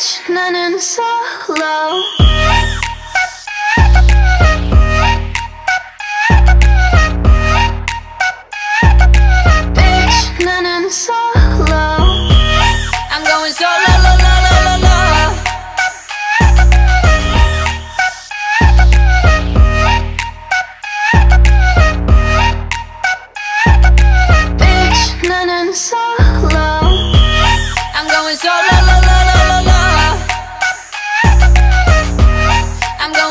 much, none in solo. Bitch, none in solo. I'm going solo.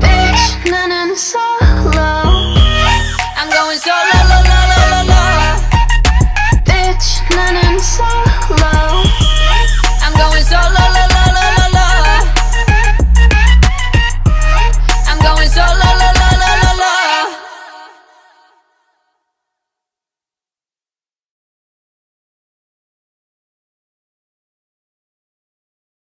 Bitch, none in solo. I'm going solo.